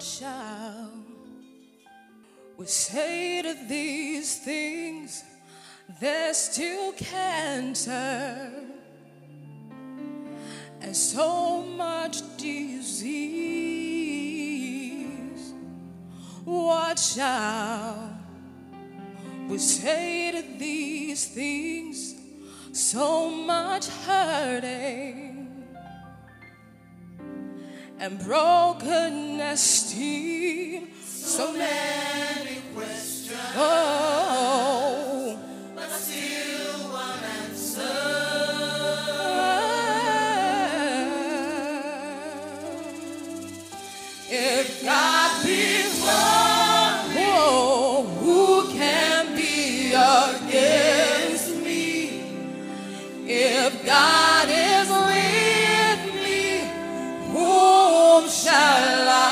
what shall we say to these things that still cancer and so much disease? What shall we say to these things? So much hurting and brokenness, so many questions. But still one answer. If God be for me, who can be against me? If God is with me, whom shall I?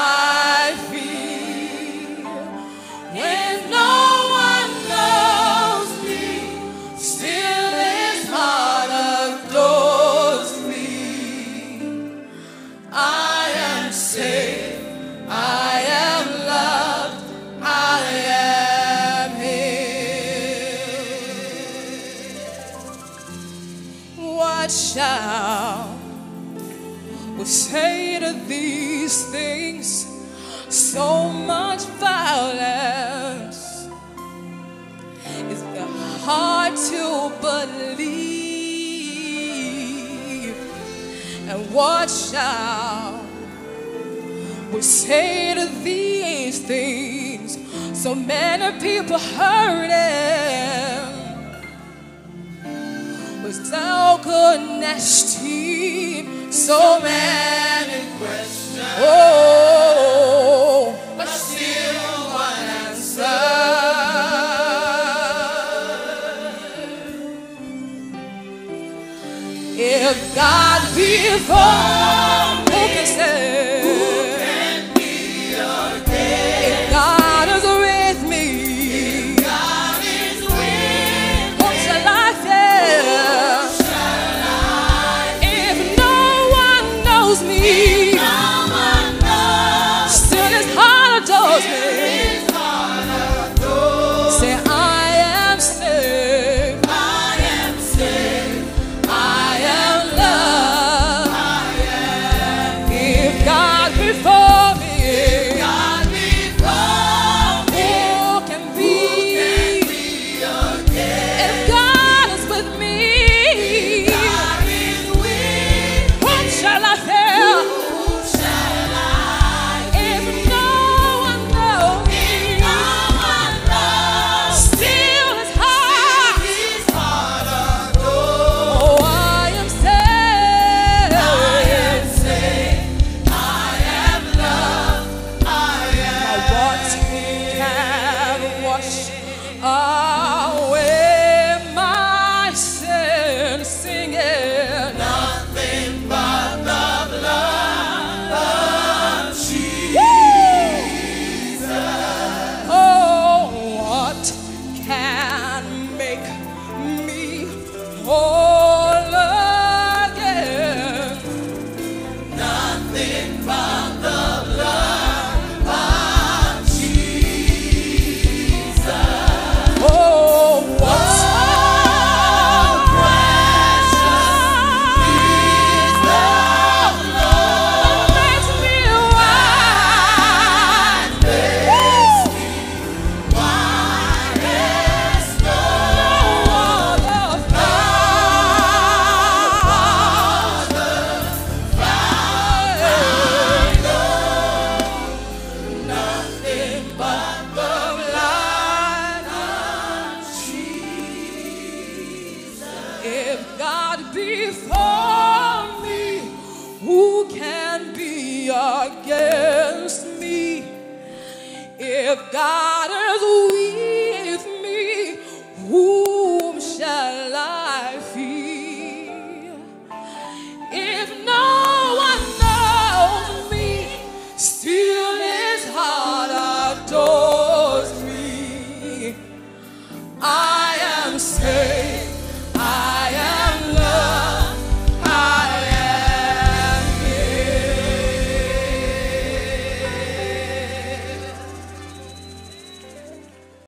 What shall we say to these things? So much violence, it's hard to believe. And what shall we say to these things? So many people hurting, without goodness, so many questions. But still one answer. If God be for me, who can say? Who can be against? If God is with me, if God is with me, what shall I fear? If God be for me, who can be against me? If God is with me.